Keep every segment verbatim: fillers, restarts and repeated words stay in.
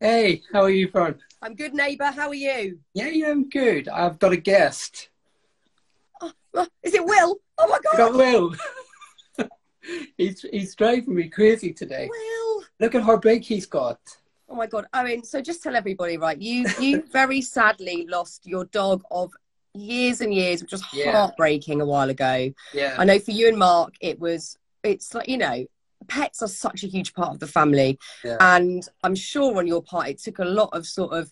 Hey, how are you, Fern? I'm good, neighbour. How are you? Yeah, yeah, I'm good. I've got a guest. Oh, is it Will? Oh, my God. I've got Will. he's, he's driving me crazy today. Will. Look at how big he's got. Oh, my God. Owen, so just tell everybody, right, you, you very sadly lost your dog of years and years, which was yeah. heartbreaking a while ago. Yeah. I know for you and Mark, it was, it's like, you know, pets are such a huge part of the family, yeah. and I'm sure on your part it took a lot of sort of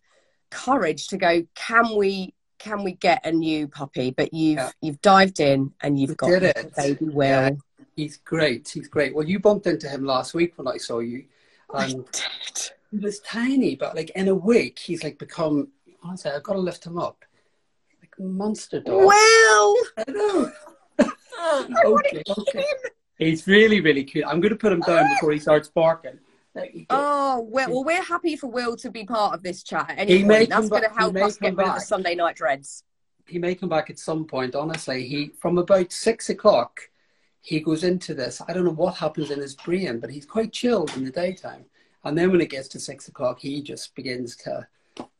courage to go, can we can we get a new puppy? But you've yeah. you've dived in and you've we got it. Baby Will. Yeah. He's great. He's great. Well, you bumped into him last week when I saw you. And I did. He was tiny, but like in a week he's like become. Honestly, I've got to lift him up. Like a monster dog. Well, I know. I okay, okay. Him. He's really, really cute. I'm going to put him down before he starts barking. Oh, well, well, we're happy for Will to be part of this chat. At any point. That's going to help us get rid of the Sunday night dreads. He may come back at some point, honestly. He, from about six o'clock, he goes into this. I don't know what happens in his brain, but he's quite chilled in the daytime. And then when it gets to six o'clock, he just begins to,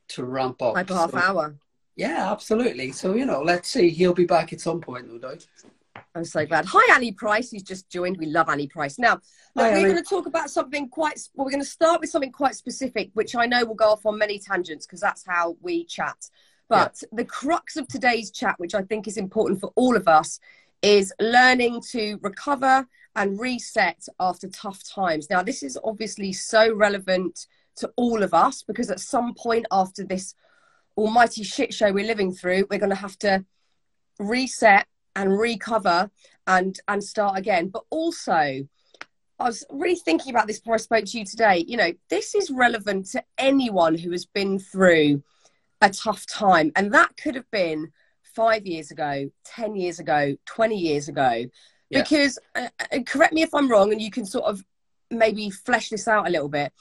to ramp up. Like half hour. Yeah, absolutely. So, you know, let's see. He'll be back at some point, no doubt. I'm so glad. Hi, Annie Price, who's just joined. We love Annie Price. Now, look, we're going to talk about something quite... Well, we're going to start with something quite specific, which I know will go off on many tangents because that's how we chat. But yeah. the crux of today's chat, which I think is important for all of us, is learning to recover and reset after tough times. Now, this is obviously so relevant to all of us because at some point after this almighty shit show we're living through, we're going to have to reset and recover and and start again. But also, I was really thinking about this before I spoke to you today. You know, this is relevant to anyone who has been through a tough time. And that could have been five years ago, ten years ago, twenty years ago. Yeah. Because, uh, correct me if I'm wrong, and you can sort of maybe flesh this out a little bit.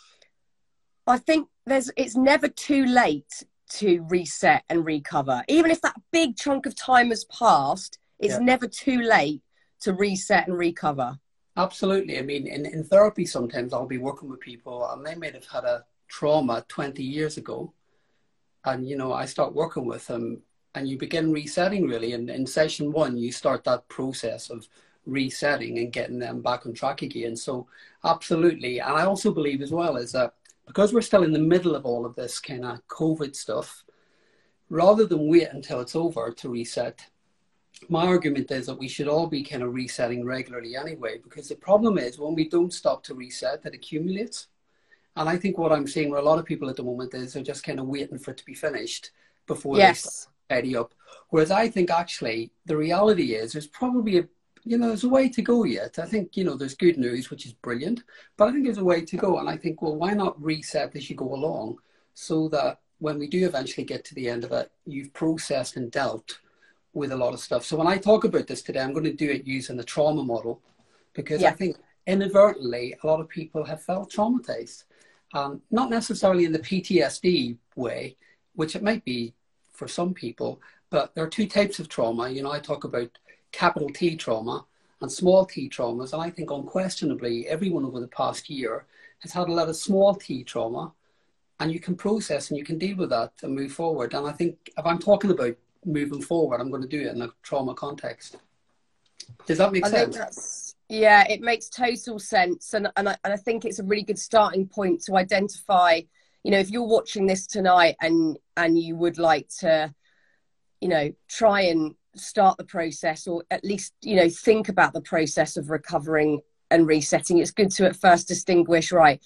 I think there's it's never too late to reset and recover. Even if that big chunk of time has passed, it's yeah. never too late to reset and recover. Absolutely. I mean, in, in therapy, sometimes I'll be working with people and they may have had a trauma twenty years ago. And, you know, I start working with them and you begin resetting, really. And in session one, you start that process of resetting and getting them back on track again. So absolutely. And I also believe as well is that because we're still in the middle of all of this kind of COVID stuff, rather than wait until it's over to reset, my argument is that we should all be kind of resetting regularly anyway, because the problem is when we don't stop to reset, that accumulates. And I think what I'm seeing with a lot of people at the moment is they're just kind of waiting for it to be finished before yes. they start tidy up. Whereas I think actually the reality is there's probably a, you know, there's a way to go yet. I think, you know, there's good news, which is brilliant, but I think there's a way to go. And I think, well, why not reset as you go along so that when we do eventually get to the end of it, you've processed and dealt with a lot of stuff. So when I talk about this today, I'm going to do it using the trauma model, because yeah. I think inadvertently, a lot of people have felt traumatized. Um, not necessarily in the P T S D way, which it might be for some people, but there are two types of trauma. You know, I talk about capital T trauma and small t traumas. And I think unquestionably, everyone over the past year has had a lot of small t trauma, and you can process and you can deal with that and move forward. And I think if I'm talking about moving forward, I'm going to do it in a trauma context. Does that make I sense? Think that's, yeah, it makes total sense. And, and, I, and I think it's a really good starting point to identify, you know, if you're watching this tonight and, and you would like to, you know, try and start the process, or at least, you know, think about the process of recovering and resetting. It's good to at first distinguish, right,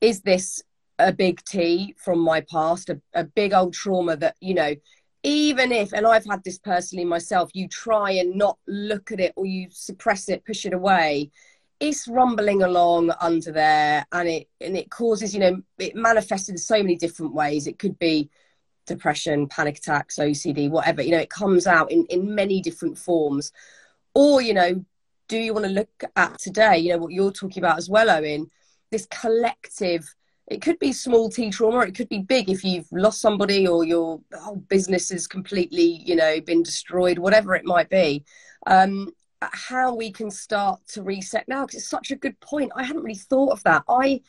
is this a big T from my past, a, a big old trauma that, you know, even if, and I've had this personally myself, you try and not look at it or you suppress it, push it away, it's rumbling along under there, and it and it causes, you know, it manifests in so many different ways. It could be depression, panic attacks, O C D, whatever. You know, it comes out in, in many different forms. Or, you know, do you want to look at today, you know, what you're talking about as well, Owen, this collective. It could be small T trauma. It could be big if you've lost somebody or your whole business has completely, you know, been destroyed, whatever it might be. Um, how we can start to reset now, because it's such a good point. I hadn't really thought of that. I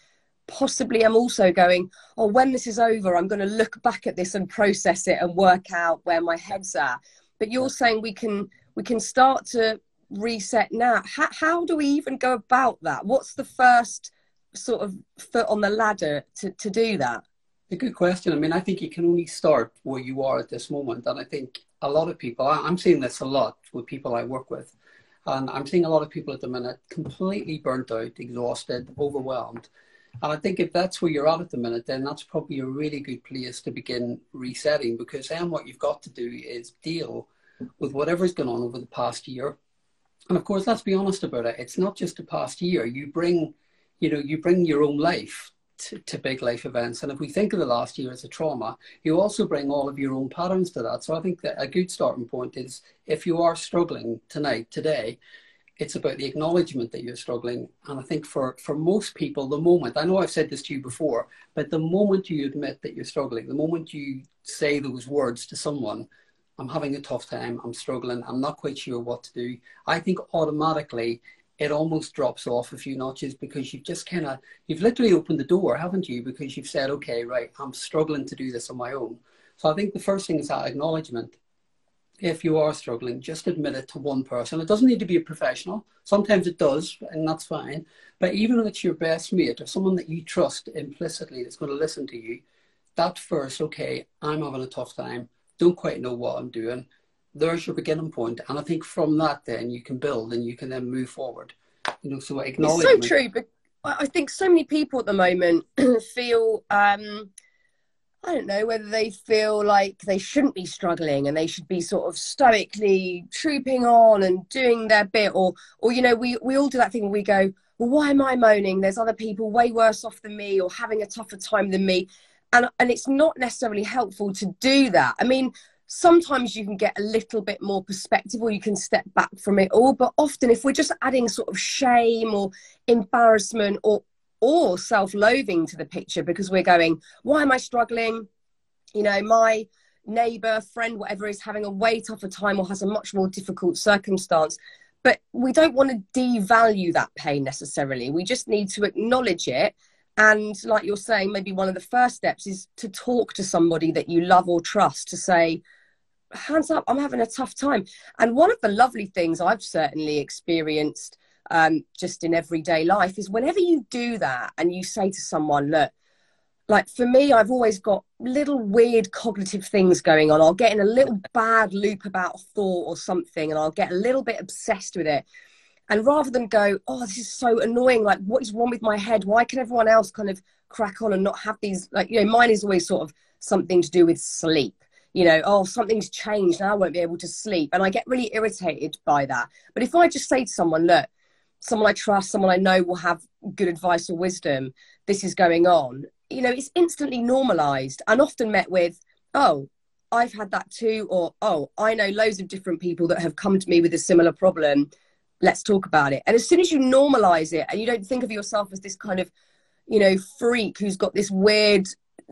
possibly am also going, oh, when this is over, I'm going to look back at this and process it and work out where my head's at. But you're saying we can we can start to reset now. How, how do we even go about that? What's the first sort of foot on the ladder to, to do that? A good question. I mean, I think you can only start where you are at this moment. And I think a lot of people, I'm seeing this a lot with people I work with, and I'm seeing a lot of people at the minute completely burnt out, exhausted, overwhelmed. And I think if that's where you're at at the minute, then that's probably a really good place to begin resetting, because then what you've got to do is deal with whatever's gone on over the past year. And of course, let's be honest about it. It's not just the past year. You bring, you know, you bring your own life to, to big life events. And if we think of the last year as a trauma, you also bring all of your own patterns to that. So I think that a good starting point is, if you are struggling tonight, today, it's about the acknowledgement that you're struggling. And I think for, for most people, the moment, I know I've said this to you before, but the moment you admit that you're struggling, the moment you say those words to someone, I'm having a tough time, I'm struggling, I'm not quite sure what to do, I think automatically it almost drops off a few notches, because you've just kind of, you've literally opened the door, haven't you? Because you've said, okay, right, I'm struggling to do this on my own. So I think the first thing is that acknowledgement. If you are struggling, just admit it to one person. It doesn't need to be a professional. Sometimes it does, and that's fine. But even if it's your best mate or someone that you trust implicitly that's going to listen to you, that first, okay, I'm having a tough time, don't quite know what I'm doing. There's your beginning point. And I think from that, then you can build and you can then move forward. You know, so acknowledge. It's so true, but I think so many people at the moment feel, um, I don't know, whether they feel like they shouldn't be struggling and they should be sort of stoically trooping on and doing their bit. Or, or you know, we, we all do that thing where we go, well, why am I moaning? There's other people way worse off than me or having a tougher time than me. And, and it's not necessarily helpful to do that. I mean, sometimes you can get a little bit more perspective or you can step back from it all. But often if we're just adding sort of shame or embarrassment or or self-loathing to the picture, because we're going, why am I struggling? You know, my neighbour, friend, whatever is having a way tougher time or has a much more difficult circumstance. But we don't want to devalue that pain necessarily. We just need to acknowledge it. And like you're saying, maybe one of the first steps is to talk to somebody that you love or trust, to say, hands up, I'm having a tough time. And one of the lovely things I've certainly experienced um, just in everyday life is whenever you do that and you say to someone, look, like for me, I've always got little weird cognitive things going on. I'll get in a little bad loop about a thought or something, and I'll get a little bit obsessed with it. And rather than go, oh, this is so annoying, like, what is wrong with my head? Why can everyone else kind of crack on and not have these, like, you know, mine is always sort of something to do with sleep. You know, oh, something's changed, now I won't be able to sleep. And I get really irritated by that. But if I just say to someone, look, someone I trust, someone I know will have good advice or wisdom, this is going on, you know, it's instantly normalized and often met with, oh, I've had that too, or, oh, I know loads of different people that have come to me with a similar problem. Let's talk about it. And as soon as you normalize it and you don't think of yourself as this kind of, you know, freak who's got this weird,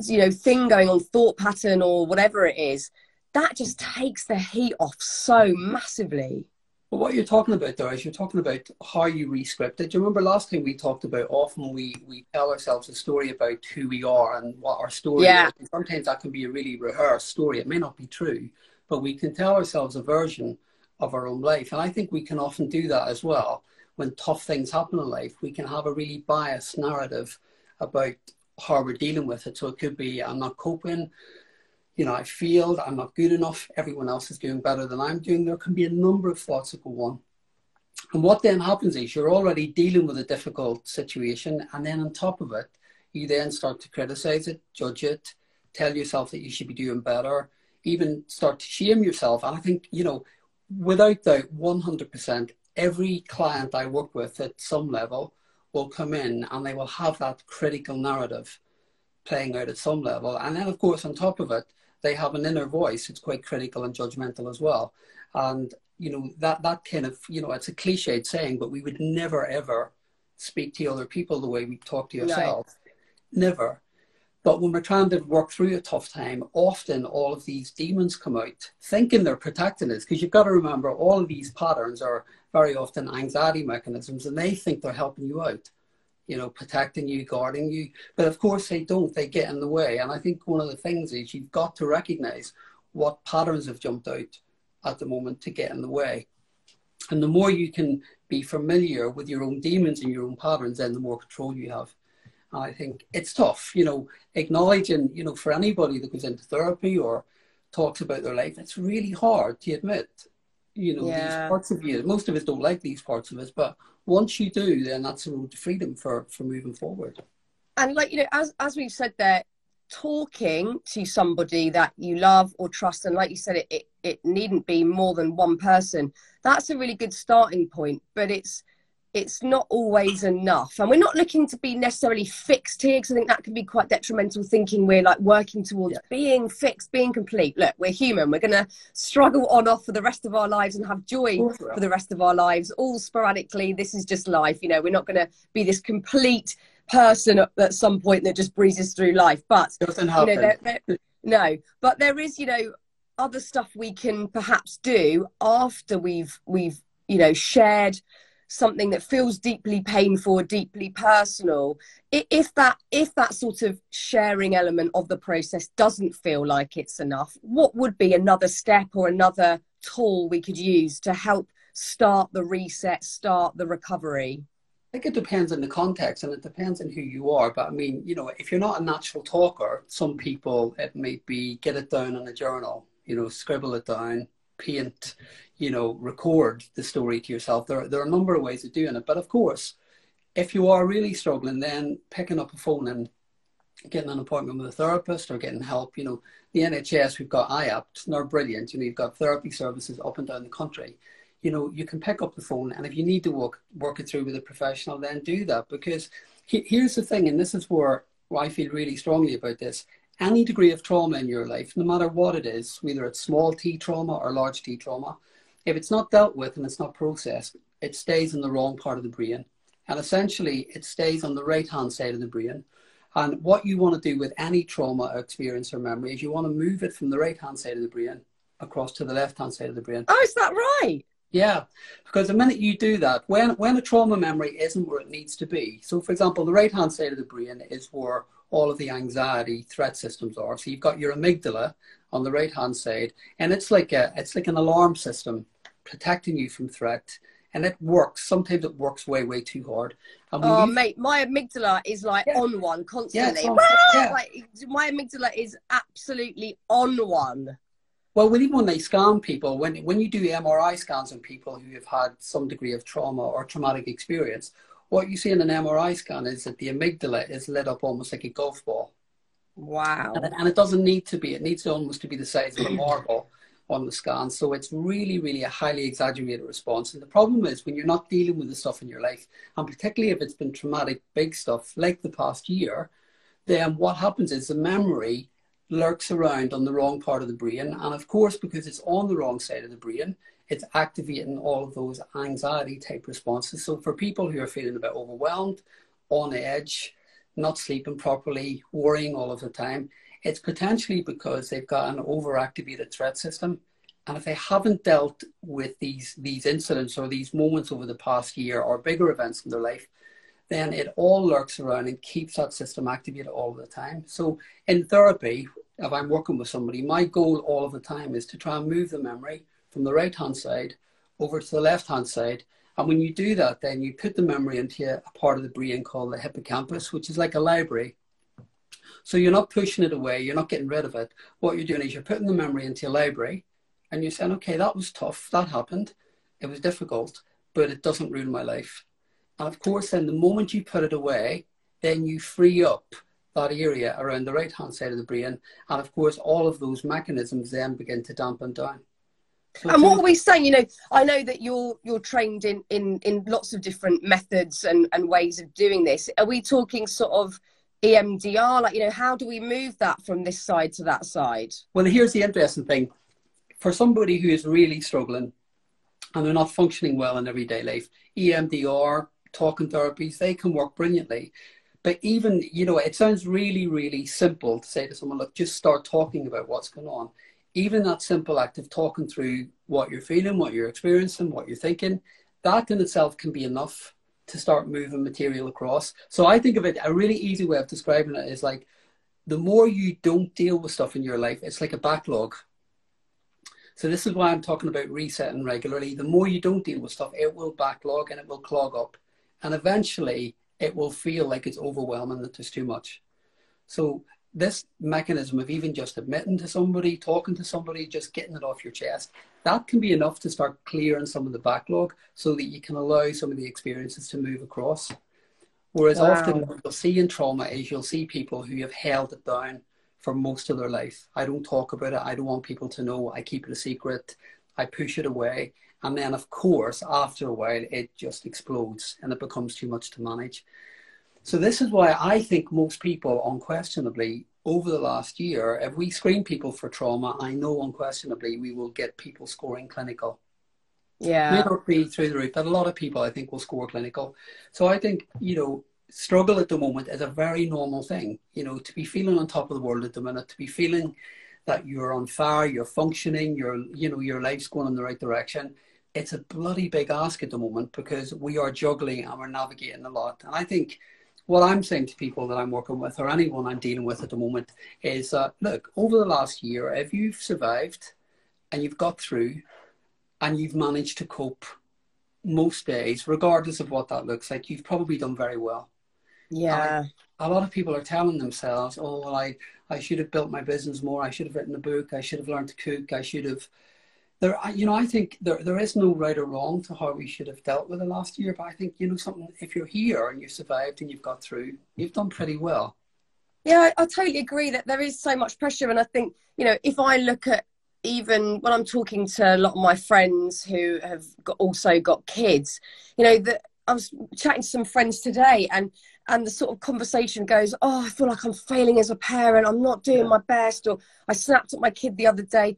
you know, thing going on, thought pattern or whatever it is, that just takes the heat off so massively. Well, what you're talking about there is you're talking about how you re-script it. Do you remember last time we talked about often we, we tell ourselves a story about who we are and what our story yeah. is. And sometimes that can be a really rehearsed story. It may not be true, but we can tell ourselves a version of our own life. And I think we can often do that as well. When tough things happen in life, we can have a really biased narrative about how we're dealing with it. So it could be, I'm not coping, you know, I failed, I'm not good enough, everyone else is doing better than I'm doing. There can be a number of thoughts that go on. And what then happens is you're already dealing with a difficult situation, and then on top of it, you then start to criticize it, judge it, tell yourself that you should be doing better, even start to shame yourself. And I think, you know, without doubt, one hundred percent, every client I work with at some level will come in and they will have that critical narrative playing out at some level. And then, of course, on top of it, they have an inner voice. It's quite critical and judgmental as well. And, you know, that, that kind of, you know, it's a cliched saying, but we would never, ever speak to other people the way we talk to yourselves. No. Never. But when we're trying to work through a tough time, often all of these demons come out thinking they're protecting us, because you've got to remember all of these patterns are very often anxiety mechanisms, and they think they're helping you out. you know, protecting you, guarding you. But of course they don't, they get in the way. And I think one of the things is you've got to recognize what patterns have jumped out at the moment to get in the way. And the more you can be familiar with your own demons and your own patterns, then the more control you have. And I think it's tough, you know, acknowledging, you know, for anybody that goes into therapy or talks about their life, it's really hard to admit, you know, yeah. these parts of you. Most of us don't like these parts of us, but once you do, then that's the road to freedom for, for moving forward. And like, you know, as, as we've said there, talking to somebody that you love or trust, and like you said, it, it, it needn't be more than one person. That's a really good starting point, but it's, it's not always enough. And we're not looking to be necessarily fixed here, because I think that can be quite detrimental, thinking we're like working towards yeah. being fixed, being complete. Look, we're human. We're going to struggle on off for the rest of our lives and have joy oh, for the rest of our lives, all sporadically. This is just life. You know, we're not going to be this complete person at, at some point that just breezes through life. But doesn't happen. You know, there, there, no, but there is, you know, other stuff we can perhaps do after we've, we've, you know, shared something that feels deeply painful, deeply personal, if that if that sort of sharing element of the process doesn't feel like it's enough, what would be another step or another tool we could use to help start the reset, start the recovery? I think it depends on the context, and it depends on who you are. But I mean, you know, if you're not a natural talker, some people, it may be get it down in a journal, you know, scribble it down, paint, you know, record the story to yourself. There, there are a number of ways of doing it. But of course, if you are really struggling, then picking up a phone and getting an appointment with a therapist or getting help. You know, the N H S, we've got I A P T, and they're brilliant. You know, you've got therapy services up and down the country. You know, you can pick up the phone, and if you need to work, work it through with a professional, then do that. Because he, here's the thing, and this is where, where I feel really strongly about this. Any degree of trauma in your life, no matter what it is, whether it's small T trauma or large T trauma, if it's not dealt with and it's not processed, it stays in the wrong part of the brain. And essentially, it stays on the right-hand side of the brain. And what you want to do with any trauma or experience or memory is you want to move it from the right-hand side of the brain across to the left-hand side of the brain. Oh, is that right? Yeah, because the minute you do that, when, when a trauma memory isn't where it needs to be, so for example, the right-hand side of the brain is where all of the anxiety threat systems are. So you've got your amygdala on the right-hand side, and it's like a, it's like an alarm system protecting you from threat. And it works. Sometimes it works way, way too hard. And oh, you... mate, my amygdala is like yeah. on one constantly. Yeah, on, yeah. Like, my amygdala is absolutely on one. Well, when, even when they scan people, when, when you do M R I scans on people who have had some degree of trauma or traumatic experience, what you see in an M R I scan is that the amygdala is lit up almost like a golf ball. Wow. And it, and it doesn't need to be. It needs to almost to be the size of a marble on the scan. So it's really, really a highly exaggerated response. And the problem is when you're not dealing with the stuff in your life, and particularly if it's been traumatic, big stuff like the past year, then what happens is the memory lurks around on the wrong part of the brain. And of course, because it's on the wrong side of the brain, it's activating all of those anxiety type responses. So for people who are feeling a bit overwhelmed, on edge, not sleeping properly, worrying all of the time, it's potentially because they've got an overactivated threat system. And if they haven't dealt with these, these incidents or these moments over the past year or bigger events in their life, then it all lurks around and keeps that system activated all the time. So in therapy, if I'm working with somebody, my goal all of the time is to try and move the memory from the right-hand side over to the left-hand side. And when you do that, then you put the memory into a part of the brain called the hippocampus, which is like a library. So you're not pushing it away. You're not getting rid of it. What you're doing is you're putting the memory into a library and you're saying, okay, that was tough. That happened. It was difficult, but it doesn't ruin my life. And of course, then the moment you put it away, then you free up that area around the right-hand side of the brain. And of course, all of those mechanisms then begin to dampen down. And what are we saying? You know, I know that you're you're trained in in in lots of different methods and and ways of doing this. Are we talking sort of E M D R? Like, you know, how do we move that from this side to that side? Well, here's the interesting thing. For somebody who is really struggling and they're not functioning well in everyday life, E M D R, talking therapies, they can work brilliantly. But even, you know, it sounds really, really simple to say to someone, look, just start talking about what's going on. Even that simple act of talking through what you're feeling, what you're experiencing, what you're thinking, that in itself can be enough to start moving material across. So I think of it, a really easy way of describing it is like, the more you don't deal with stuff in your life, it's like a backlog. So this is why I'm talking about resetting regularly. The more you don't deal with stuff, it will backlog and it will clog up. And eventually it will feel like it's overwhelming, that there's too much. So this mechanism of even just admitting to somebody, talking to somebody, just getting it off your chest, that can be enough to start clearing some of the backlog so that you can allow some of the experiences to move across. Whereas wow. often what you'll see in trauma is you'll see people who have held it down for most of their life. I don't talk about it. I don't want people to know. I keep it a secret. I push it away. And then, of course, after a while, it just explodes and it becomes too much to manage. So this is why I think most people, unquestionably, over the last year, if we screen people for trauma, I know unquestionably we will get people scoring clinical. Yeah. May not be through the roof, but a lot of people I think will score clinical. So I think, you know, struggle at the moment is a very normal thing, you know, to be feeling on top of the world at the minute, to be feeling that you're on fire, you're functioning, you're, you know, your life's going in the right direction. It's a bloody big ask at the moment because we are juggling and we're navigating a lot. And I think what I'm saying to people that I'm working with or anyone I'm dealing with at the moment is, uh, look, over the last year, if you've survived and you've got through and you've managed to cope most days, regardless of what that looks like, you've probably done very well. Yeah. I, a lot of people are telling themselves, oh, well, I, I should have built my business more. I should have written a book. I should have learned to cook. I should have, there, you know, I think there, there is no right or wrong to how we should have dealt with the last year. But I think, you know, something, if you're here and you've survived and you've got through, you've done pretty well. Yeah, I, I totally agree that there is so much pressure. And I think, you know, if I look at, even when I'm talking to a lot of my friends who have got, also got kids, you know, the, I was chatting to some friends today and, and the sort of conversation goes, oh, I feel like I'm failing as a parent. I'm not doing my best. Or I snapped at my kid the other day.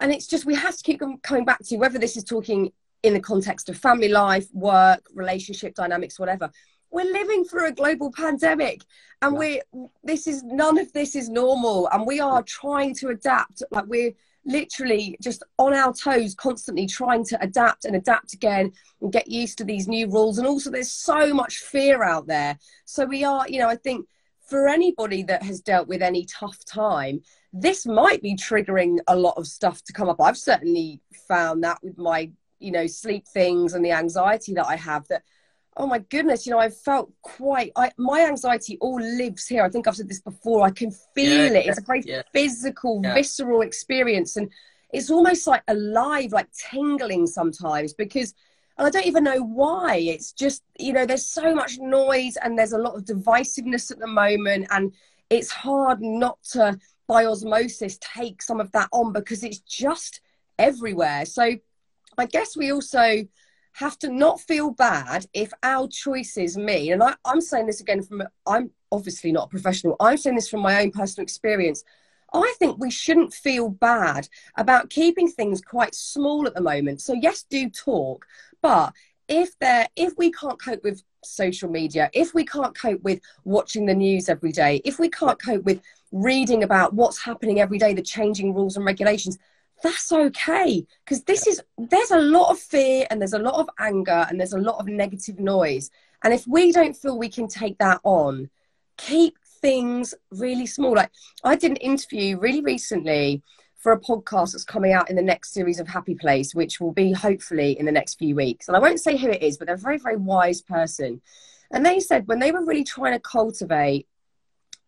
And it's just, we have to keep coming back to whether this is talking in the context of family life, work, relationship dynamics, whatever. We're living through a global pandemic and yeah. we're, this is, none of this is normal. And we are trying to adapt. Like we're, literally just on our toes constantly trying to adapt and adapt again and get used to these new rules. And also there's so much fear out there. So we are, you know, I think for anybody that has dealt with any tough time, this might be triggering a lot of stuff to come up. I've certainly found that with my, you know, sleep things and the anxiety that I have that, oh my goodness, you know, I felt quite, I, my anxiety all lives here. I think I've said this before. I can feel yeah, it. It's a very yeah, physical, yeah. visceral experience. And it's almost like alive, like tingling sometimes because, and I don't even know why. It's just, you know, there's so much noise and there's a lot of divisiveness at the moment. And it's hard not to, by osmosis, take some of that on because it's just everywhere. So I guess we also have to not feel bad if our choices mean, and I, I'm saying this again from, I'm obviously not a professional, I'm saying this from my own personal experience. I think we shouldn't feel bad about keeping things quite small at the moment. So yes, do talk, but if there, if we can't cope with social media, if we can't cope with watching the news every day, if we can't cope with reading about what's happening every day, the changing rules and regulations, that's okay, because this is, there's a lot of fear and there's a lot of anger and there's a lot of negative noise. And if we don't feel we can take that on, keep things really small. Like I did an interview really recently for a podcast that's coming out in the next series of Happy Place, which will be hopefully in the next few weeks. And I won't say who it is, but they're a very, very wise person. And they said when they were really trying to cultivate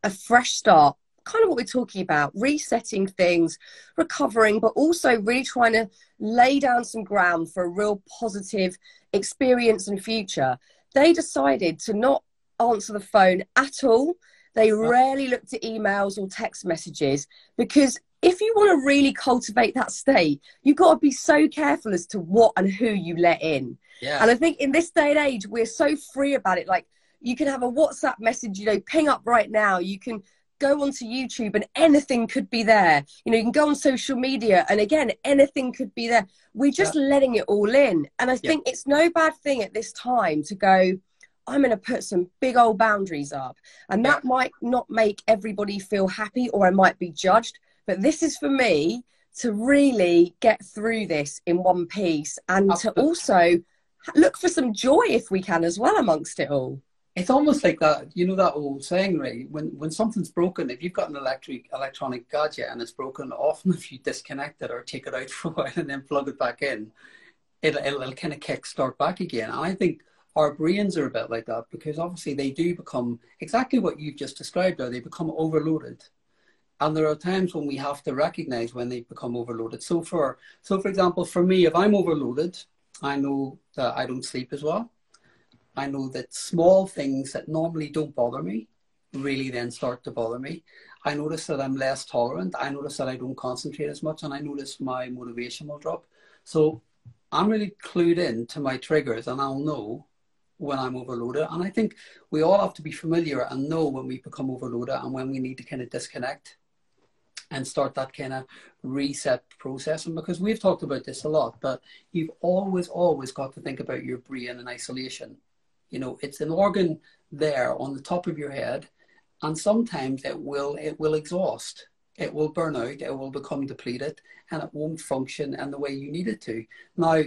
a fresh start, kind of what we're talking about, resetting things, recovering, but also really trying to lay down some ground for a real positive experience and future. They decided to not answer the phone at all. They rarely looked at emails or text messages because if you want to really cultivate that state, you've got to be so careful as to what and who you let in. Yeah. And I think in this day and age, we're so free about it. Like you can have a WhatsApp message, you know, ping up right now. You can go onto YouTube and anything could be there. You know, you can go on social media and again, anything could be there. We're just yeah. letting it all in. And I yeah. think it's no bad thing at this time to go, I'm going to put some big old boundaries up. And that yeah. might not make everybody feel happy or I might be judged. But this is for me to really get through this in one piece and Absolutely. To also look for some joy if we can as well amongst it all. It's almost like that, you know, that old saying, right? When when something's broken, if you've got an electric electronic gadget and it's broken, often if you disconnect it or take it out for a while and then plug it back in, it'll, it'll, it'll kind of kick start back again. And I think our brains are a bit like that, because obviously they do become exactly what you've just described there. They become overloaded. And there are times when we have to recognize when they become overloaded. So for, so for example, for me, if I'm overloaded, I know that I don't sleep as well. I know that small things that normally don't bother me really then start to bother me. I notice that I'm less tolerant. I notice that I don't concentrate as much, and I notice my motivation will drop. So I'm really clued in to my triggers, and I'll know when I'm overloaded. And I think we all have to be familiar and know when we become overloaded and when we need to kind of disconnect and start that kind of reset process. And because we've talked about this a lot, but you've always, always got to think about your brain in isolation. You know, it's an organ there on the top of your head, and sometimes it will, it will exhaust, it will burn out, it will become depleted, and it won't function in the way you need it to. Now,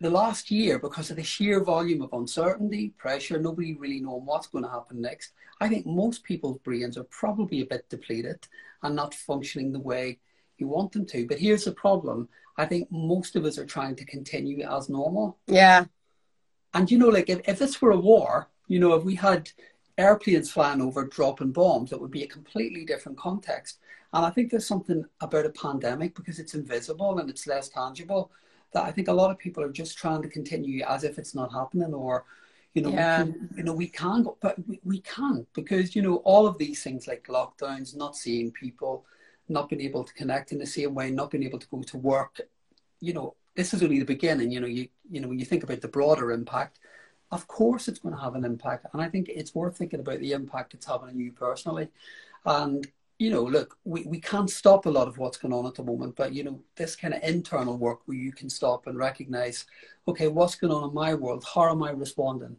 the last year, because of the sheer volume of uncertainty, pressure, nobody really knowing what's going to happen next, I think most people's brains are probably a bit depleted and not functioning the way you want them to. But here's the problem. I think most of us are trying to continue as normal. Yeah. And, you know, like if, if this were a war, you know, if we had airplanes flying over dropping bombs, it would be a completely different context. And I think there's something about a pandemic, because it's invisible and it's less tangible, that I think a lot of people are just trying to continue as if it's not happening, or, you know, yeah. we can, you know, we can go, but we, we can't, because, you know, all of these things like lockdowns, not seeing people, not being able to connect in the same way, not being able to go to work, you know, this is only the beginning. You know, you, you know, when you think about the broader impact, of course it's going to have an impact. And I think it's worth thinking about the impact it's having on you personally. And, you know, look, we, we can't stop a lot of what's going on at the moment, but, you know, this kind of internal work where you can stop and recognize, okay, what's going on in my world? How am I responding?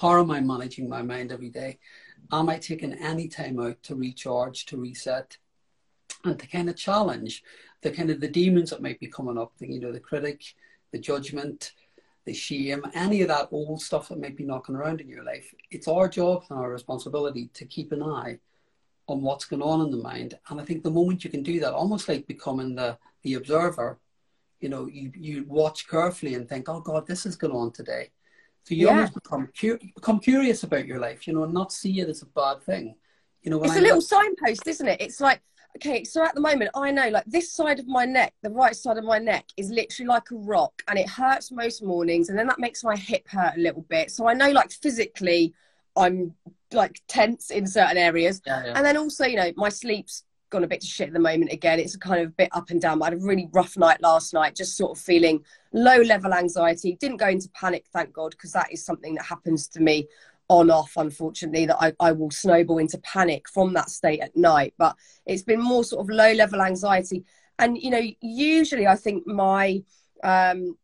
How am I managing my mind every day? Am I taking any time out to recharge, to reset, and to kind of challenge the kind of the demons that might be coming up, the, you know, the critic, the judgment, the shame, any of that old stuff that might be knocking around in your life. It's our job and our responsibility to keep an eye on what's going on in the mind. And I think the moment you can do that, almost like becoming the, the observer, you know, you, you watch carefully and think, oh God, this is going on today. So you yeah. almost become, cu become curious about your life, you know, and not see it as a bad thing. You know, when it's I a little signpost, isn't it? It's like, okay, so at the moment, I know like this side of my neck, the right side of my neck is literally like a rock, and it hurts most mornings. And then that makes my hip hurt a little bit. So I know like physically I'm like tense in certain areas. Yeah, yeah. And then also, you know, my sleep's gone a bit to shit at the moment again. It's kind of a bit up and down. But I had a really rough night last night, just sort of feeling low level anxiety. Didn't go into panic, thank God, because that is something that happens to me on off, unfortunately, that I, I will snowball into panic from that state at night. But it's been more sort of low level anxiety. And, you know, usually I think my um,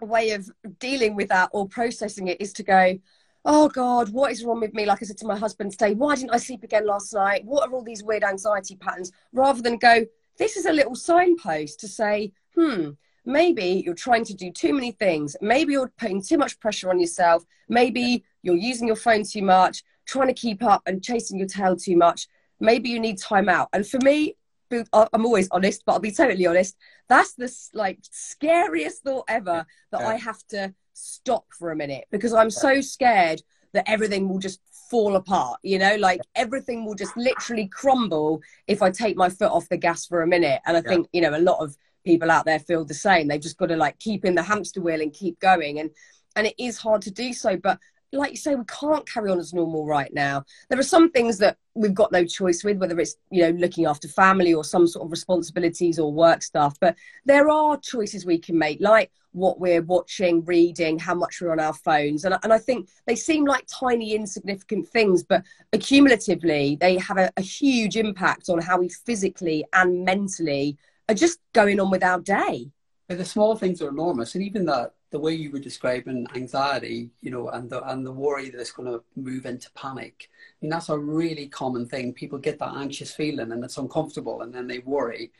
way of dealing with that or processing it is to go, oh God, what is wrong with me? Like I said to my husband today, why didn't I sleep again last night? What are all these weird anxiety patterns? Rather than go, this is a little signpost to say, hmm, maybe you're trying to do too many things. Maybe you're putting too much pressure on yourself. Maybe you're using your phone too much, trying to keep up and chasing your tail too much. Maybe you need time out. And for me, I'm always honest, but I'll be totally honest. That's the like scariest thought ever, that yeah. I have to stop for a minute, because I'm so scared that everything will just fall apart, you know, like everything will just literally crumble if I take my foot off the gas for a minute. And I yeah. think, you know, a lot of people out there feel the same. They've just got to like keep in the hamster wheel and keep going. And, and it is hard to do so, but like you say, we can't carry on as normal right now. There are some things that we've got no choice with, whether it's, you know, looking after family or some sort of responsibilities or work stuff. But there are choices we can make, like what we're watching, reading, how much we're on our phones. And, and I think they seem like tiny, insignificant things, but accumulatively, they have a, a huge impact on how we physically and mentally are just going on with our day. But the small things are enormous. And even that, the way you were describing anxiety, you know, and the, and the worry that it's going to move into panic. I mean, that's a really common thing. People get that anxious feeling and it's uncomfortable, and then they worry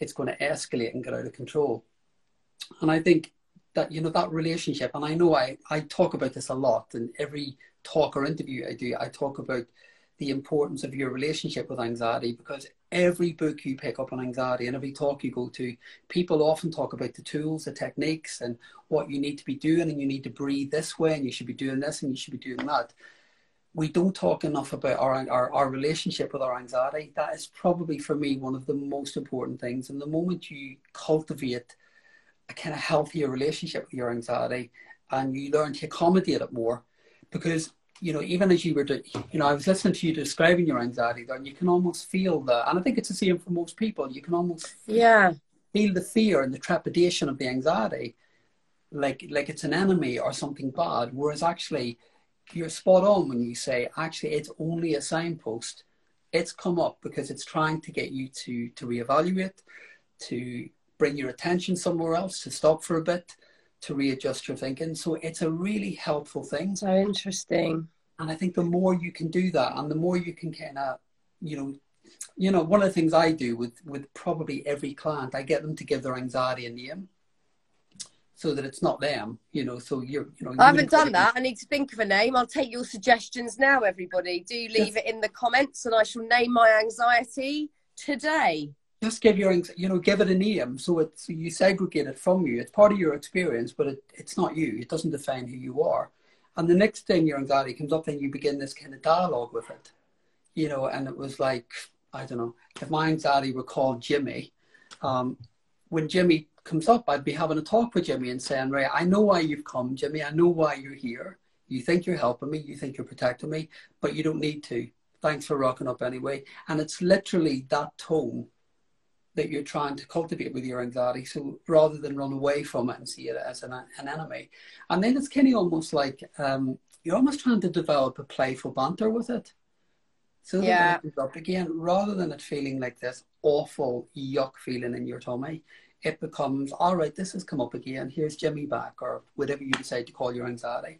it's going to escalate and get out of control. And I think that, you know, that relationship. And I know I, I talk about this a lot in every talk or interview I do. I talk about the importance of your relationship with anxiety, because every book you pick up on anxiety and every talk you go to, people often talk about the tools, the techniques, and what you need to be doing, and you need to breathe this way, and you should be doing this, and you should be doing that. We don't talk enough about our, our, our relationship with our anxiety. That is probably, for me, one of the most important things. And the moment you cultivate a kind of healthier relationship with your anxiety, and you learn to accommodate it more, because, you know, even as you were, do, you know, I was listening to you describing your anxiety there, and you can almost feel the, and I think it's the same for most people, you can almost yeah. feel the fear and the trepidation of the anxiety, like, like it's an enemy or something bad. Whereas actually, you're spot on when you say, actually, it's only a signpost. It's come up because it's trying to get you to, to reevaluate, to bring your attention somewhere else, to stop for a bit, to readjust your thinking. So it's a really helpful thing. So interesting. And I think the more you can do that, and the more you can kind of, you know, you know, one of the things I do with, with probably every client, I get them to give their anxiety a name, so that it's not them, you know, so you're, you know. I haven't done that. I need to think of a name. I'll take your suggestions now, everybody. Do leave it in the comments, and I shall name my anxiety today. Just give your, you know, give it a name. So it's, so you segregate it from you. It's part of your experience, but it, it's not you. It doesn't define who you are. And the next thing your anxiety comes up, then you begin this kind of dialogue with it, you know, and it was like, I don't know, if my anxiety were called Jimmy, um, when Jimmy comes up, I'd be having a talk with Jimmy and saying, right, I know why you've come, Jimmy. I know why you're here. You think you're helping me. You think you're protecting me, but you don't need to. Thanks for rocking up anyway. And it's literally that tone that you're trying to cultivate with your anxiety. So rather than run away from it and see it as an, an enemy. And then it's kind of almost like um, you're almost trying to develop a playful banter with it. So that yeah. it comes up again, rather than it feeling like this awful yuck feeling in your tummy, it becomes, all right, this has come up again. Here's Jimmy back, or whatever you decide to call your anxiety.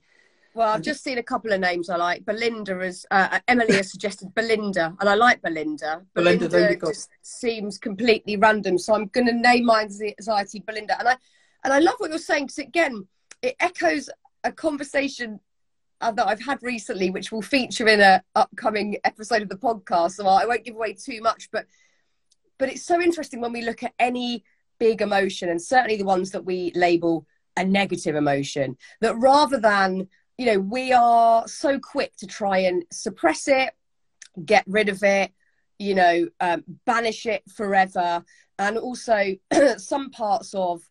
Well, I've just seen a couple of names I like. Belinda is, uh, Emily has suggested Belinda, and I like Belinda. Belinda, Belinda just seems completely random, so I'm going to name my anxiety Belinda. And I, and I love what you're saying, because again, it echoes a conversation that I've had recently, which will feature in an upcoming episode of the podcast. So I won't give away too much, but but it's so interesting when we look at any big emotion, and certainly the ones that we label a negative emotion, that rather than, you know, we are so quick to try and suppress it, get rid of it, you know, um, banish it forever. And also some parts of,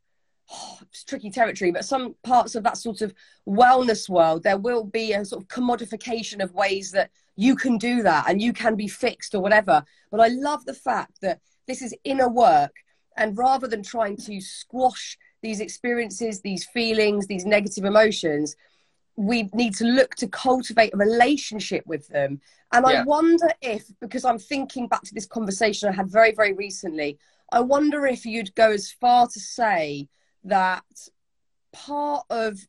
oh, it's tricky territory, but some parts of that sort of wellness world, there will be a sort of commodification of ways that you can do that and you can be fixed or whatever. But I love the fact that this is inner work. And rather than trying to squash these experiences, these feelings, these negative emotions, we need to look to cultivate a relationship with them. And yeah. I wonder if, because I'm thinking back to this conversation I had very, very recently, I wonder if you'd go as far to say that part of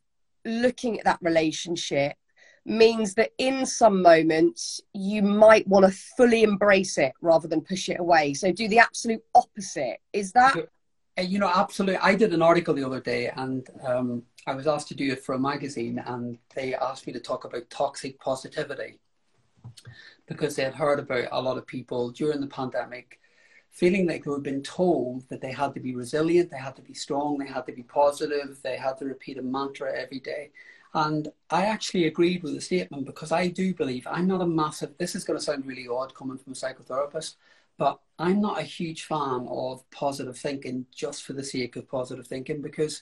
looking at that relationship means that in some moments you might want to fully embrace it rather than push it away. So do the absolute opposite. Is that, you know, absolutely. I did an article the other day, and um, I was asked to do it for a magazine, and they asked me to talk about toxic positivity, because they had heard about a lot of people during the pandemic feeling like they were being told that they had to be resilient, they had to be strong, they had to be positive, they had to repeat a mantra every day. And I actually agreed with the statement, because I do believe, I'm not a massive, this is going to sound really odd coming from a psychotherapist, but I'm not a huge fan of positive thinking just for the sake of positive thinking, because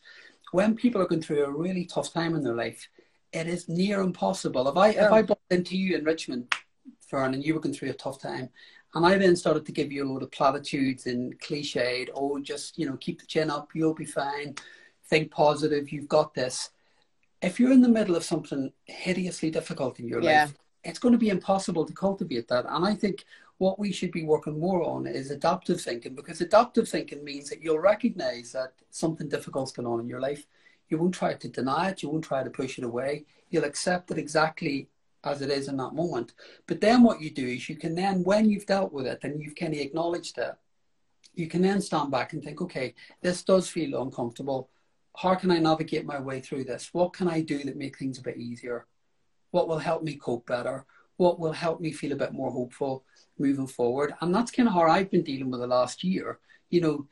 when people are going through a really tough time in their life, it is near impossible. If I, yeah. if I bumped into you in Richmond, Fern, and you were going through a tough time, and I then started to give you a load of platitudes and cliched, oh, just, you know, keep the chin up, you'll be fine, think positive, you've got this. If you're in the middle of something hideously difficult in your yeah. life, it's going to be impossible to cultivate that. And I think what we should be working more on is adaptive thinking, because adaptive thinking means that you'll recognize that something difficult's going on in your life. You won't try to deny it. You won't try to push it away. You'll accept it exactly as it is in that moment. But then what you do is you can then, when you've dealt with it and you've kind of acknowledged it, you can then stand back and think, okay, this does feel uncomfortable. how can I navigate my way through this? What can I do that make things a bit easier? What will help me cope better? What will help me feel a bit more hopeful moving forward? And that's kind of how I've been dealing with the last year. You know,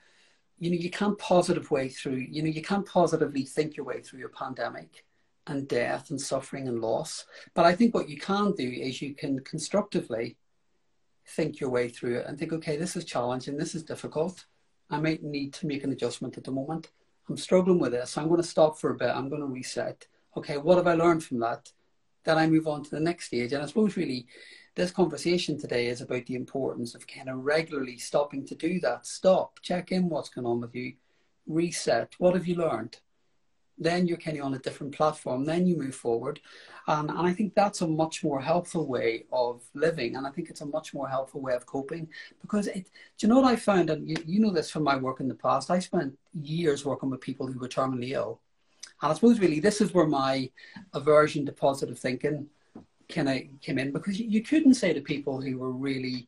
you know, you can't positive way through, you know, you can't positively think your way through your pandemic and death and suffering and loss. But I think what you can do is you can constructively think your way through it and think, okay, this is challenging, this is difficult. I might need to make an adjustment at the moment. I'm struggling with this. I'm going to stop for a bit. I'm going to reset. Okay, what have I learned from that? Then I move on to the next stage. And I suppose really this conversation today is about the importance of kind of regularly stopping to do that. Stop, check in what's going on with you, reset. What have you learned? Then you're kind of on a different platform. Then you move forward. Um, and I think that's a much more helpful way of living. And I think it's a much more helpful way of coping, because it, do you know what I found? And you, you know this from my work in the past, I spent years working with people who were terminally ill. And I suppose really this is where my aversion to positive thinking kind of came in, because you couldn't say to people who were really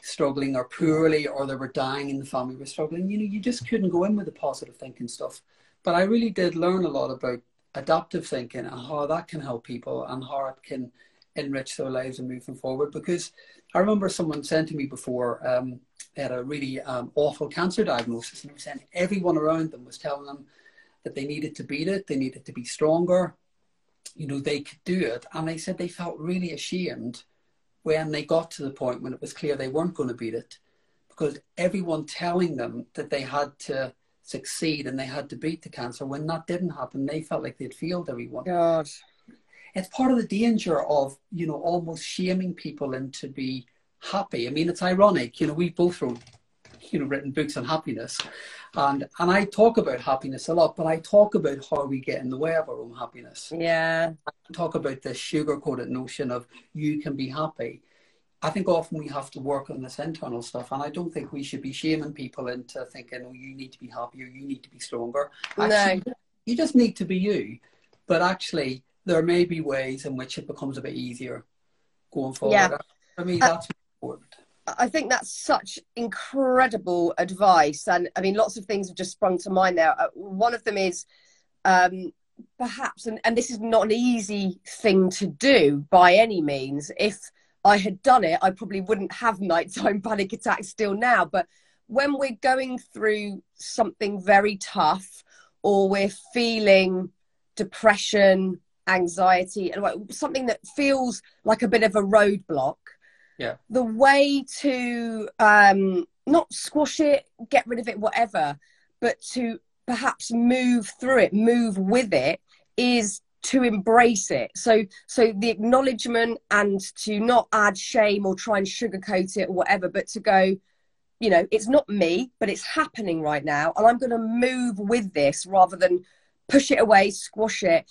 struggling or poorly, or they were dying and the family were struggling, you know, you just couldn't go in with the positive thinking stuff. But I really did learn a lot about adaptive thinking and how that can help people and how it can enrich their lives and moving forward. Because I remember someone saying to me before, um, they had a really um, awful cancer diagnosis, and they were saying everyone around them was telling them that they needed to beat it, they needed to be stronger, you know, they could do it. And they said they felt really ashamed when they got to the point when it was clear they weren't going to beat it, because everyone telling them that they had to succeed and they had to beat the cancer, when that didn't happen, they felt like they'd failed everyone. God. It's part of the danger of, you know, almost shaming people into be happy. I mean, it's ironic, you know, we both wrote, you know, written books on happiness, and and I talk about happiness a lot, but I talk about how we get in the way of our own happiness. Yeah. I talk about this sugar-coated notion of you can be happy. I think often we have to work on this internal stuff, and I don't think we should be shaming people into thinking, oh, you need to be happier, you need to be stronger. Actually, no. You just need to be you. But actually, there may be ways in which it becomes a bit easier going forward. Yeah. For me, that's uh, important. I think that's such incredible advice. And I mean, lots of things have just sprung to mind there. Uh, one of them is um, perhaps, and, and this is not an easy thing to do by any means. If I had done it, I probably wouldn't have nighttime panic attacks still now. But when we're going through something very tough, or we're feeling depression, anxiety, and something that feels like a bit of a roadblock, yeah, the way to um, not squash it, get rid of it, whatever, but to perhaps move through it, move with it, is to embrace it. So so the acknowledgement, and to not add shame or try and sugarcoat it or whatever, but to go, you know, it's not me, but it's happening right now, and I'm going to move with this rather than push it away, squash it.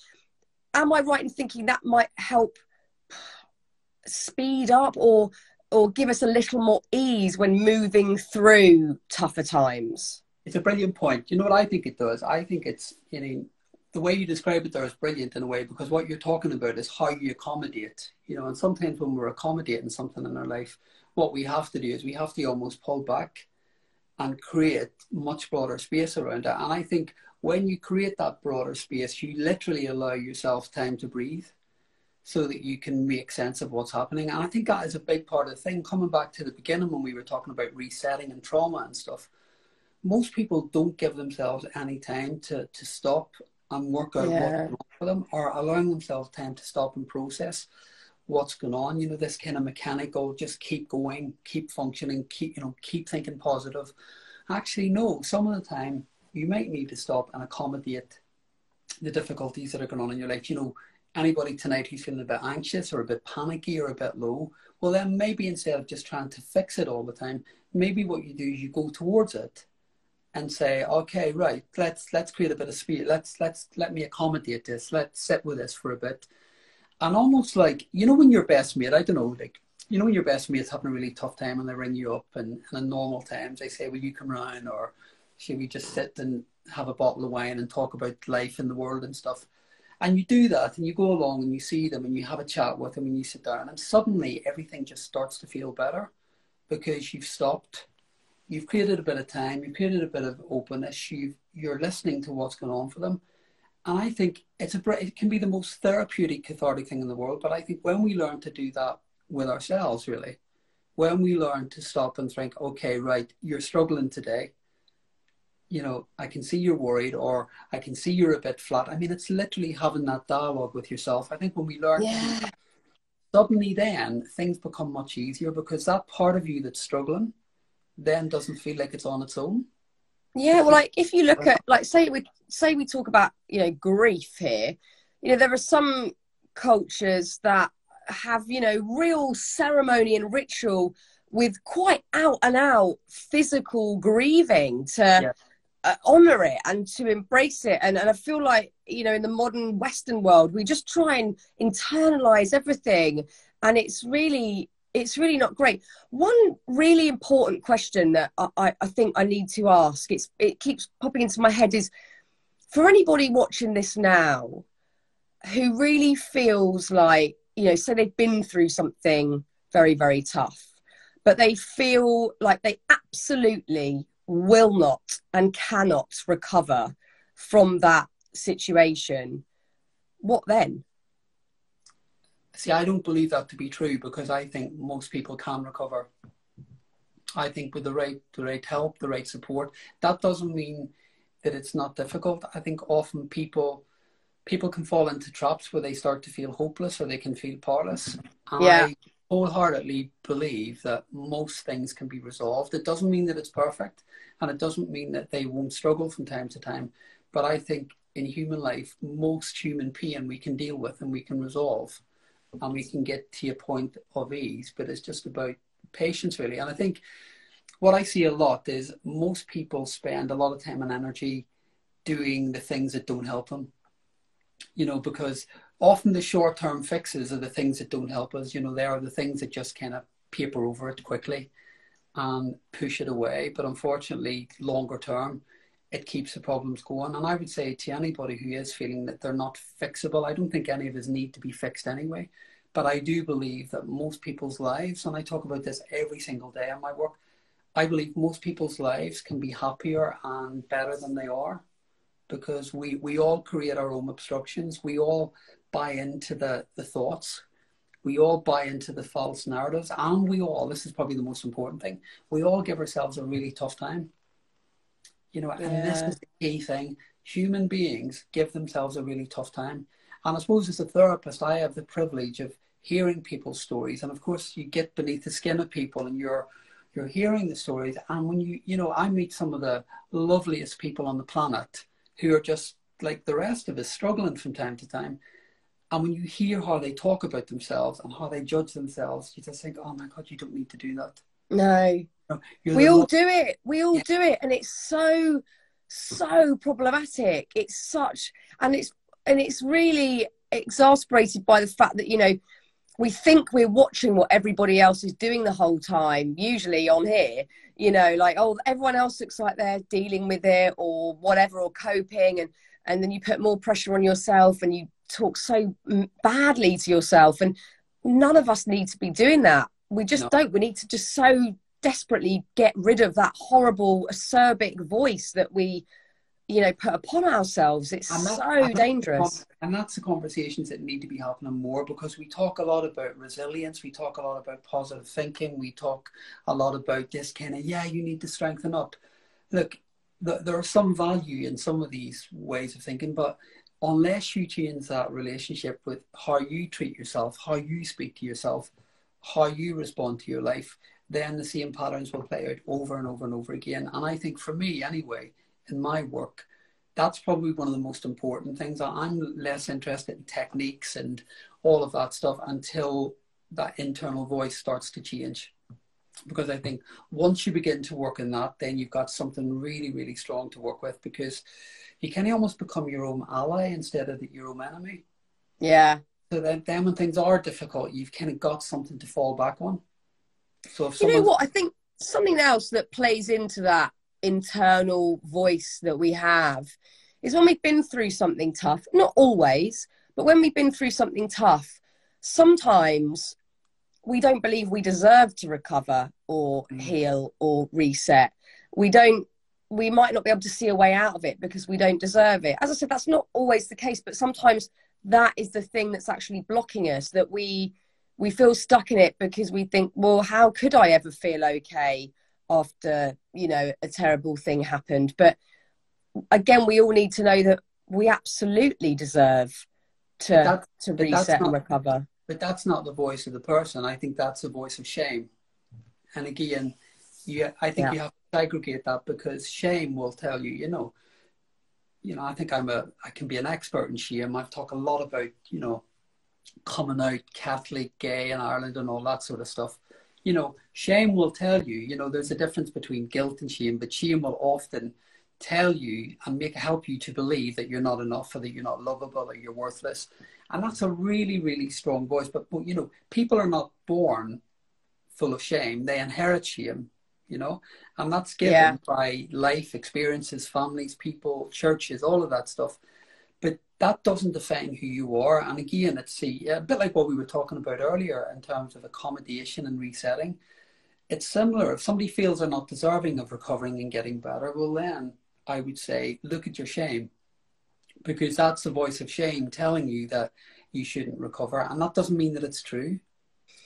Am I right in thinking that might help speed up or or give us a little more ease when moving through tougher times? It's a brilliant point. You know what I think it does? I think it's, you know, the way you describe it there is brilliant in a way, because what you're talking about is how you accommodate, you know, and sometimes when we're accommodating something in our life, what we have to do is we have to almost pull back and create much broader space around it. And I think when you create that broader space, you literally allow yourself time to breathe so that you can make sense of what's happening. And I think that is a big part of the thing. Coming back to the beginning when we were talking about resetting and trauma and stuff, most people don't give themselves any time to, to stop and work out, yeah, what's going on for them, or allowing themselves time to stop and process what's going on. You know, this kind of mechanical, just keep going, keep functioning, keep, you know, keep thinking positive. Actually, no, some of the time you might need to stop and accommodate the difficulties that are going on in your life. You know, anybody tonight who's feeling a bit anxious or a bit panicky or a bit low, well then maybe instead of just trying to fix it all the time, maybe what you do is you go towards it and say, okay, right, let's let's create a bit of speed. Let's let's let me accommodate this. Let's sit with this for a bit. And almost like, you know, when your best mate, I don't know, like, you know, when your best mate's having a really tough time and they ring you up, and, and in normal times they say, will you come round, or should we just sit and have a bottle of wine and talk about life and the world and stuff? And you do that and you go along and you see them and you have a chat with them and you sit down, and suddenly everything just starts to feel better because you've stopped. You've created a bit of time, you've created a bit of openness, you've, you're listening to what's going on for them. And I think it's a, it can be the most therapeutic, cathartic thing in the world. But I think when we learn to do that with ourselves, really, when we learn to stop and think, okay, right, you're struggling today. You know, I can see you're worried, or I can see you're a bit flat. I mean, it's literally having that dialogue with yourself. I think when we learn, yeah. to, suddenly then things become much easier, because that part of you that's struggling then doesn't feel like it's on its own. Yeah, well, like if you look at, like, say we say we talk about, you know, grief here, you know, there are some cultures that have, you know, real ceremony and ritual with quite out and out physical grieving to yeah. uh, honour it and to embrace it. And, and I feel like, you know, in the modern Western world, we just try and internalise everything. And it's really... it's really not great. One really important question that I, I think I need to ask, it's, it keeps popping into my head, is for anybody watching this now who really feels like, you know, say they've been through something very, very tough, but they feel like they absolutely will not and cannot recover from that situation. What then? See, I don't believe that to be true, because I think most people can recover. I think with the right, the right help, the right support, that doesn't mean that it's not difficult. I think often people, people can fall into traps where they start to feel hopeless or they can feel powerless. And yeah. I wholeheartedly believe that most things can be resolved. It doesn't mean that it's perfect, and it doesn't mean that they won't struggle from time to time. But I think in human life, most human pain we can deal with and we can resolve. And we can get to a point of ease, but it's just about patience, really. And I think what I see a lot is most people spend a lot of time and energy doing the things that don't help them, you know, because often the short-term fixes are the things that don't help us. You know, they are the things that just kind of paper over it quickly and push it away. But unfortunately, longer term, it keeps the problems going. And I would say to anybody who is feeling that they're not fixable, I don't think any of us need to be fixed anyway, but I do believe that most people's lives, and I talk about this every single day in my work, I believe most people's lives can be happier and better than they are, because we, we all create our own obstructions. We all buy into the, the thoughts. We all buy into the false narratives, and we all, this is probably the most important thing, we all give ourselves a really tough time. You know, and yeah. this is the key thing. Human beings give themselves a really tough time. And I suppose as a therapist, I have the privilege of hearing people's stories. And of course, you get beneath the skin of people and you're you're hearing the stories. And when you, you know, I meet some of the loveliest people on the planet who are just like the rest of us, struggling from time to time. And when you hear how they talk about themselves and how they judge themselves, you just think, oh my God, you don't need to do that. No. We all do it. We all do it. And it's so, so problematic. It's such, and it's, and it's really exasperated by the fact that, you know, we think we're watching what everybody else is doing the whole time, usually on here, you know, like, oh, everyone else looks like they're dealing with it or whatever, or coping. And, and then you put more pressure on yourself and you talk so badly to yourself. And none of us need to be doing that. We just no. don't. We need to just so desperately get rid of that horrible acerbic voice that we, you know, put upon ourselves. It's that, so dangerous. And that's the conversations that need to be happening more, because we talk a lot about resilience. We talk a lot about positive thinking. We talk a lot about this kind of, yeah, you need to strengthen up. Look, th there are some value in some of these ways of thinking, but unless you change that relationship with how you treat yourself, how you speak to yourself, how you respond to your life, then the same patterns will play out over and over and over again. And I think for me anyway, in my work, that's probably one of the most important things. I'm less interested in techniques and all of that stuff until that internal voice starts to change. Because I think once you begin to work in that, then you've got something really, really strong to work with, because you can almost become your own ally instead of your own enemy. Yeah. So then, then when things are difficult, you've kind of got something to fall back on. So you know what, I think something else that plays into that internal voice that we have is when we've been through something tough, not always, but when we've been through something tough, sometimes we don't believe we deserve to recover or heal or reset. We don't, we might not be able to see a way out of it because we don't deserve it. As I said, that's not always the case, but sometimes that is the thing that's actually blocking us, that we we feel stuck in it because we think, well, how could I ever feel okay after, you know, a terrible thing happened? But again, we all need to know that we absolutely deserve to, that, to reset not, and recover. But that's not the voice of the person. I think that's the voice of shame. And again, you, I think yeah. you have to segregate that, because shame will tell you, you know, you know, I think I'm a, I can be an expert in shame. I've talked a lot about, you know, coming out Catholic, gay in Ireland and all that sort of stuff. You know, shame will tell you, you know, there's a difference between guilt and shame, but shame will often tell you and make help you to believe that you're not enough, or that you're not lovable, or you're worthless. And that's a really, really strong voice. But, but you know, people are not born full of shame. They inherit shame, you know, and that's given yeah. by life experiences, families, people, churches, all of that stuff. But that doesn't define who you are. And again, it's a, a bit like what we were talking about earlier in terms of accommodation and resetting. It's similar. If somebody feels they're not deserving of recovering and getting better, well, then I would say, look at your shame, because that's the voice of shame telling you that you shouldn't recover. And that doesn't mean that it's true.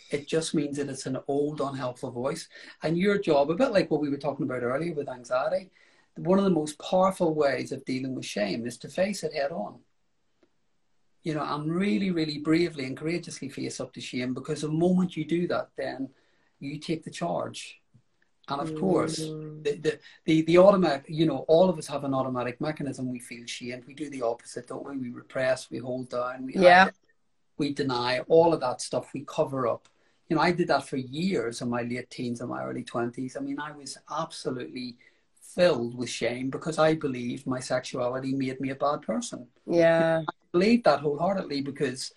It just means that it's an old, unhelpful voice. And your job, a bit like what we were talking about earlier with anxiety, one of the most powerful ways of dealing with shame is to face it head on. You know, and really, really bravely and courageously face up to shame, because the moment you do that, then you take the charge. And of course, the, the, the, the automatic, you know, all of us have an automatic mechanism. We feel shamed. We do the opposite, don't we? We repress, we hold down, we yeah. hide, we deny, all of that stuff. We cover up. You know, I did that for years in my late teens and my early twenties. I mean, I was absolutely filled with shame because I believed my sexuality made me a bad person. Yeah. I believed that wholeheartedly because,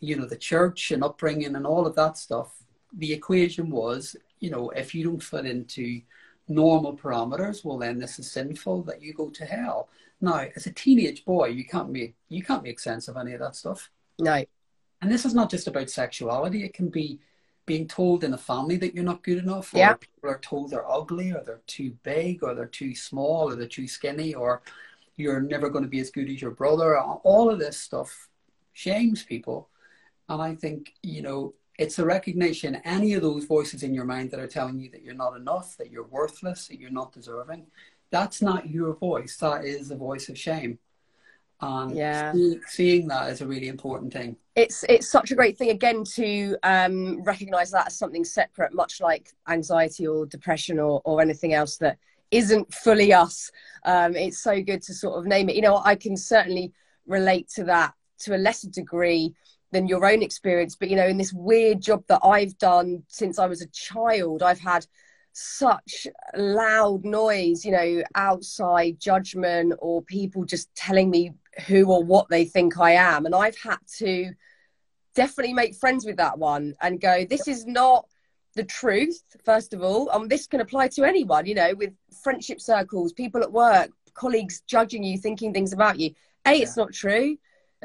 you know, the church and upbringing and all of that stuff, the equation was, you know, if you don't fit into normal parameters, well, then this is sinful, that you go to hell. Now, as a teenage boy, you can't make, you can't make sense of any of that stuff. No. And this is not just about sexuality. It can be being told in a family that you're not good enough, or yeah. people are told they're ugly, or they're too big, or they're too small, or they're too skinny, or you're never going to be as good as your brother. All of this stuff shames people. And I think, you know, it's a recognition, any of those voices in your mind that are telling you that you're not enough, that you're worthless, that you're not deserving, that's not your voice. That is the voice of shame. And yeah. see, seeing that is a really important thing. It's it's such a great thing, again, to um, recognise that as something separate, much like anxiety or depression or, or anything else that isn't fully us. Um, it's so good to sort of name it. You know, I can certainly relate to that to a lesser degree than your own experience, but you know, in this weird job that I've done since I was a child, I've had such loud noise, you know, outside judgment or people just telling me who or what they think I am, and I've had to definitely make friends with that one and go, this is not the truth, first of all, and this can apply to anyone, you know, with friendship circles, people at work, colleagues judging you, thinking things about you. A, it's not true.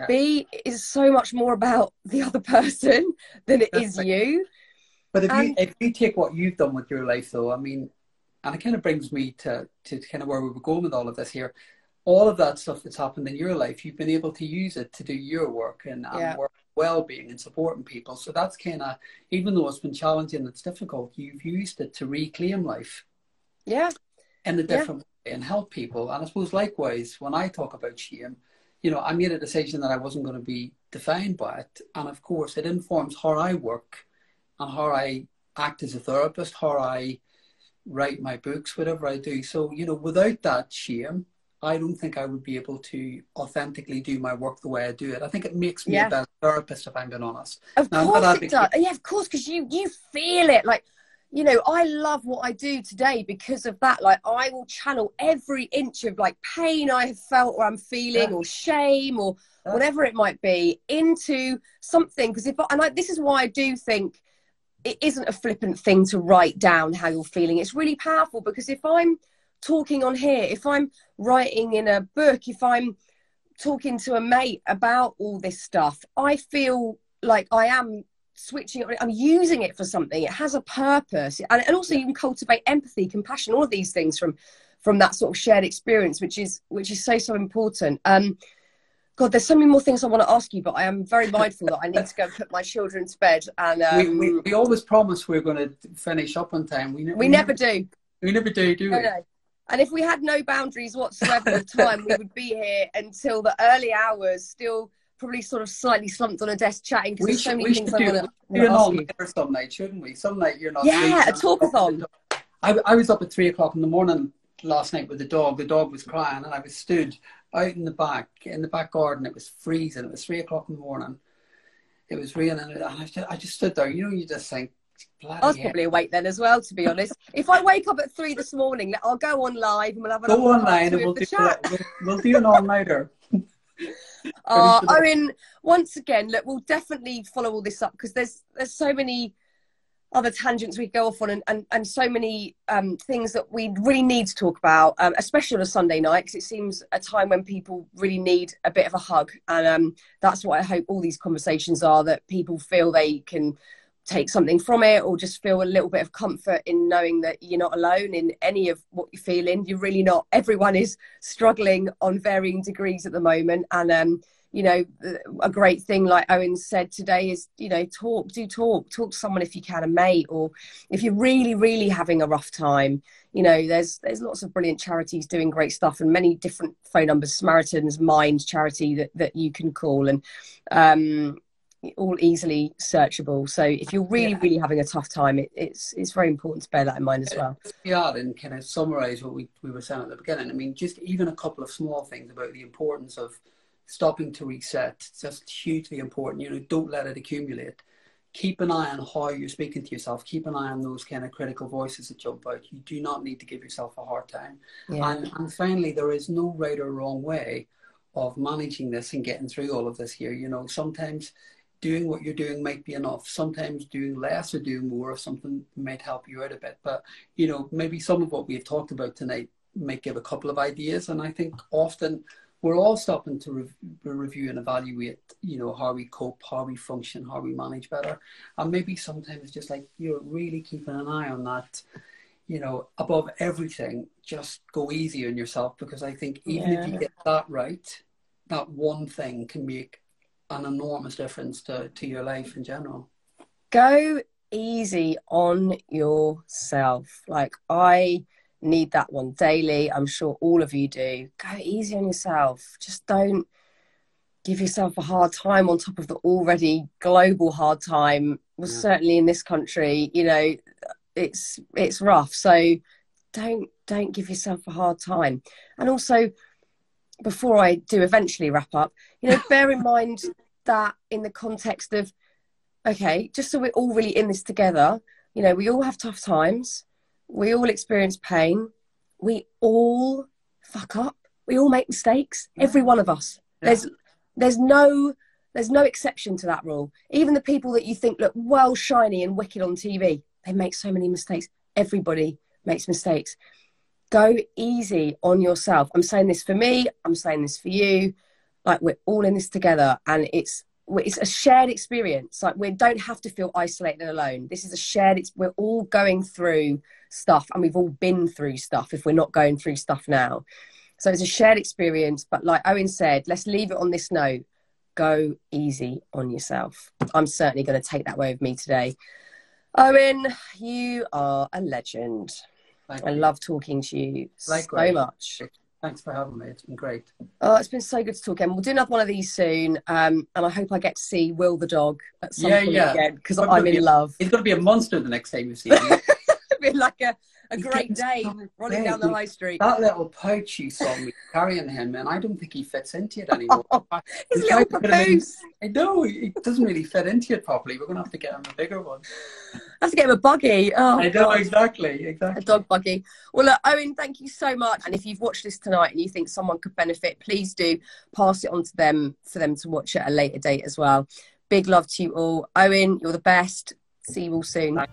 B, is so much more about the other person than it is you. But if, um, you, if you take what you've done with your life, though, I mean, and it kind of brings me to, to kind of where we were going with all of this here. All of that stuff that's happened in your life, you've been able to use it to do your work and, yeah. and work well-being and supporting people. So that's kind of, even though it's been challenging, it's difficult, you've used it to reclaim life. Yeah. In a different yeah. way and help people. And I suppose likewise, when I talk about shame, you know, I made a decision that I wasn't going to be defined by it. And of course, it informs how I work and how I act as a therapist, how I write my books, whatever I do. So, you know, without that shame, I don't think I would be able to authentically do my work the way I do it. I think it makes me yeah. a better therapist, if I'm being honest. Of now, course it does. Yeah, of course, because you, you feel it. Like, you know, I love what I do today because of that. Like, I will channel every inch of like pain I have felt or I'm feeling yeah. or shame or yeah. whatever it might be into something. Because if I, and I, this is why I do think it isn't a flippant thing to write down how you're feeling. It's really powerful, because if I'm talking on here, if I'm writing in a book, if I'm talking to a mate about all this stuff, I feel like I am switching, I'm using it for something. It has a purpose. And, and also you can cultivate empathy, compassion, all of these things from from that sort of shared experience, which is which is so, so important. Um, God, there's so many more things I want to ask you, but I am very mindful that I need to go and put my children to bed. And um, we, we, we always promise we're going to finish up on time. We, ne we, we never, never do. We never do, do we? No, no. And if we had no boundaries whatsoever of time, we would be here until the early hours, still probably sort of slightly slumped on a desk chatting. We should, so many we things should I do, wanna, do an all-nighter some night, shouldn't we? Some night you're not... Yeah, a talkathon. I, I was up at three o'clock in the morning last night with the dog. The dog was crying and I was stood out in the back, in the back garden. It was freezing. It was three o'clock in the morning. It was raining and I just, I just stood there. You know, you just think, bloody I was heck. Probably awake then as well, to be honest. If I wake up at three this morning, I'll go on live and we'll have an go online and we'll do, a, we'll, we'll do an all-nighter. uh, Owen, once again, look, we'll definitely follow all this up because there's there's so many other tangents we go off on and, and, and so many um, things that we really need to talk about, um, especially on a Sunday night, because it seems a time when people really need a bit of a hug. And um, that's what I hope all these conversations are, that people feel they can take something from it or just feel a little bit of comfort in knowing that you're not alone in any of what you're feeling. You're really not. Everyone is struggling on varying degrees at the moment. And, um, you know, a great thing like Owen said today is, you know, talk, do talk, talk to someone if you can, a mate, or if you're really, really having a rough time, you know, there's, there's lots of brilliant charities doing great stuff and many different phone numbers, Samaritans, Mind charity that, that you can call. And, um, all easily searchable, so if you're really yeah. really having a tough time, it, it's it's very important to bear that in mind as well. Yeah, and kind of summarize what we, we were saying at the beginning. I mean, just even a couple of small things about the importance of stopping to reset. It's just hugely important. You know, don't let it accumulate. Keep an eye on how you're speaking to yourself. Keep an eye on those kind of critical voices that jump out. You do not need to give yourself a hard time. Yeah. And, and finally, there is no right or wrong way of managing this and getting through all of this here. You know, sometimes doing what you're doing might be enough. Sometimes doing less or doing more of something might help you out a bit. But, you know, maybe some of what we've talked about tonight might give a couple of ideas. And I think often we're all stopping to re review and evaluate, you know, how we cope, how we function, how we manage better. And maybe sometimes just like you're really keeping an eye on that, you know, above everything, just go easy on yourself. Because I think even yeah. if you get that right, that one thing can make an enormous difference to, to your life in general. Go easy on yourself. Like, I need that one daily. I'm sure all of you do. Go easy on yourself. Just don't give yourself a hard time on top of the already global hard time. Well, yeah. certainly in this country, you know, it's it's rough. So don't don't give yourself a hard time. And also, before I do eventually wrap up, you know, bear in mind that in the context of, okay, just so we're all really in this together, you know, we all have tough times. We all experience pain. We all fuck up. We all make mistakes. Every one of us. Yeah. There's, there's no, there's no exception to that rule. Even the people that you think look well, shiny and wicked on T V, they make so many mistakes. Everybody makes mistakes. Go easy on yourself. I'm saying this for me. I'm saying this for you. Like, we're all in this together, and it's it's a shared experience. Like, we don't have to feel isolated and alone. This is a shared. It's, we're all going through stuff, and we've all been through stuff. If we're not going through stuff now, so it's a shared experience. But like Owen said, let's leave it on this note. Go easy on yourself. I'm certainly going to take that away with me today. Owen, you are a legend. Thank I you. love talking to you Likewise. so much. Thanks for having me. It's been great. Oh, it's been so good to talk again. We'll do another one of these soon. Um, and I hope I get to see Will the dog at some yeah, point yeah. again, because I'm in a, love. It's going to be a monster the next time you see him. It'll be like a, a great day running down the high street. That little pouch you saw me carrying him, man, I don't think he fits into it anymore. Oh, his little papoose. I know, it doesn't really fit into it properly. We're going to have to get him a bigger one. I have to get him a buggy. Oh, I know, God. exactly, exactly. A dog buggy. Well, look, Owen, thank you so much. And if you've watched this tonight and you think someone could benefit, please do pass it on to them for them to watch at a later date as well. Big love to you all. Owen, you're the best. See you all soon. Bye.